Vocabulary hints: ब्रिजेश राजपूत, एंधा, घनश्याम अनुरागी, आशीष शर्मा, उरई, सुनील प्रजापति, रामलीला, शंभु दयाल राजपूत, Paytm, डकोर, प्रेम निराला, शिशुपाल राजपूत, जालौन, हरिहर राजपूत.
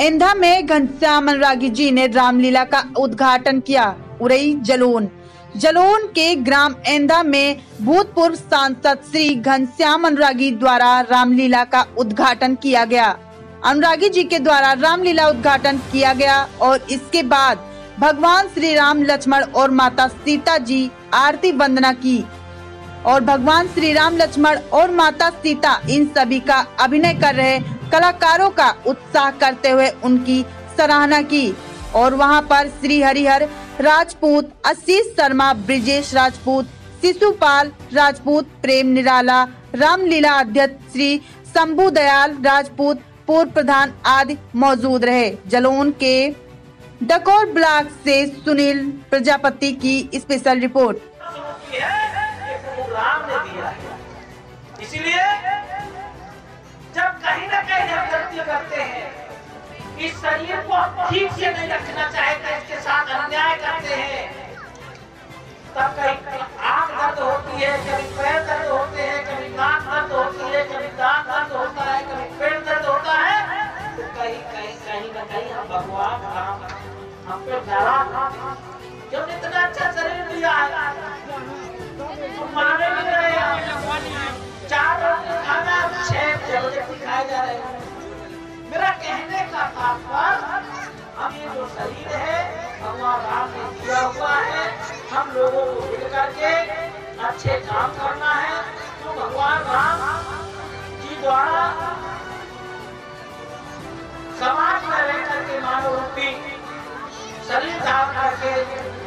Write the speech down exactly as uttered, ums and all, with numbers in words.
एंधा में घनश्याम अनुरागी जी ने रामलीला का उद्घाटन किया। उरई जालौन जालौन के ग्राम एंधा में भूतपूर्व सांसद श्री घनश्याम अनुरागी द्वारा रामलीला का उद्घाटन किया गया। अनुरागी जी के द्वारा रामलीला उद्घाटन किया गया और इसके बाद भगवान श्री राम, लक्ष्मण और माता सीता जी आरती वंदना की और भगवान श्री राम, लक्ष्मण और माता सीता इन सभी का अभिनय कर रहे कलाकारों का उत्साह करते हुए उनकी सराहना की। और वहां पर श्री हरिहर राजपूत, आशीष शर्मा, ब्रिजेश राजपूत, शिशुपाल राजपूत, प्रेम निराला, रामलीला अध्यक्ष श्री शंभु दयाल राजपूत, पूर्व प्रधान आदि मौजूद रहे। जालौन के डकोर ब्लॉक से सुनील प्रजापति की स्पेशल रिपोर्ट। इसलिए जब कहीं ना कहीं हम गलती करते हैं, इस शरीर को हम ठीक से नहीं रखना चाहते, इसके साथ अन्याय करते हैं, तब कहीं आंख दर्द होती है, कभी पैर दर्द होते हैं, कभी नाक दर्द होती है, कभी दांत दर्द होता है, कभी पेट दर्द होता है। तो कहीं कहीं कहीं ना कहीं हम भगवान राम हम पे नाराज हैं, जब इतना अच्छा शरीर दिया है, तुम माने नहीं रहे। चार रोटी खाना छह रोटी खाए जा रहे हैं। मेरा कहने का तात्पर्य, हम ये जो शरीर है भगवान राम ने दिया हुआ है, हम लोगों को मिल करके अच्छे काम करना है। तो भगवान राम जी द्वारा समाज में रह करके मानव रूपी शरीर धारण करके